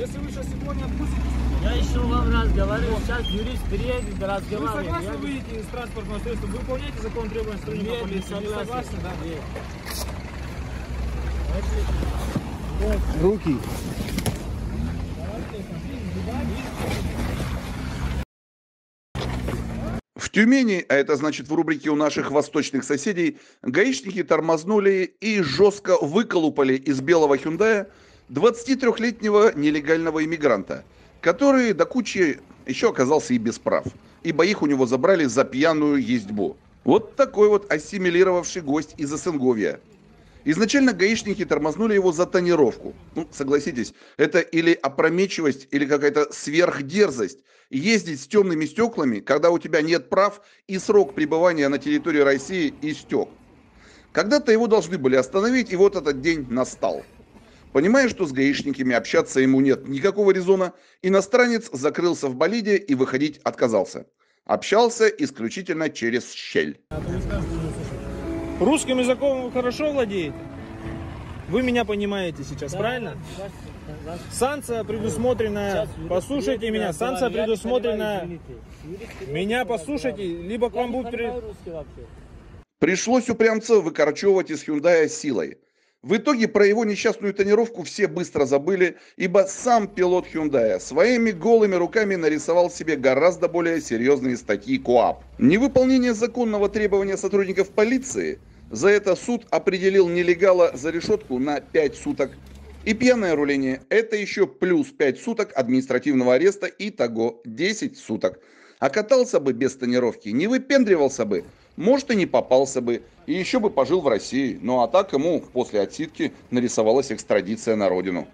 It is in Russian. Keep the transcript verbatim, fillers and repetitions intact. Если вы сейчас сегодня отпустите... Я еще вам раз говорю, сейчас юрист приедет, разговаривает. Вы согласны выйти из транспортного средства? Вы выполняете закон требования сотрудника полиции? Не согласен, да? Нет. Руки. В Тюмени, а это значит в рубрике у наших восточных соседей, гаишники тормознули и жестко выколупали из белого Hyundai двадцатитрёхлетнего нелегального иммигранта, который до кучи еще оказался и без прав, ибо их у него забрали за пьяную ездьбу. Вот такой вот ассимилировавший гость из Асенговья. Изначально гаишники тормознули его за тонировку. Ну, согласитесь, это или опрометчивость, или какая-то сверхдерзость. Ездить с темными стеклами, когда у тебя нет прав и срок пребывания на территории России истек. Когда-то его должны были остановить, и вот этот день настал. Понимая, что с гаишниками общаться ему нет никакого резона, иностранец закрылся в болиде и выходить отказался. Общался исключительно через щель. Русским языком вы хорошо владеете? Вы меня понимаете сейчас, да, правильно? Да, да. Санкция предусмотрена, послушайте юрист, меня, санкция предусмотрена, меня послушайте, либо к вам будут... При... Пришлось упрямца выкорчевывать из Hyundai силой. В итоге про его несчастную тонировку все быстро забыли, ибо сам пилот Hyundai своими голыми руками нарисовал себе гораздо более серьезные статьи Коап. Невыполнение законного требования сотрудников полиции, за это суд определил нелегала за решетку на пять суток. И пьяное руление, это еще плюс пять суток административного ареста, итого десять суток. А катался бы без тонировки, не выпендривался бы, может и не попался бы, и еще бы пожил в России. Ну а так ему после отсидки нарисовалась экстрадиция на родину.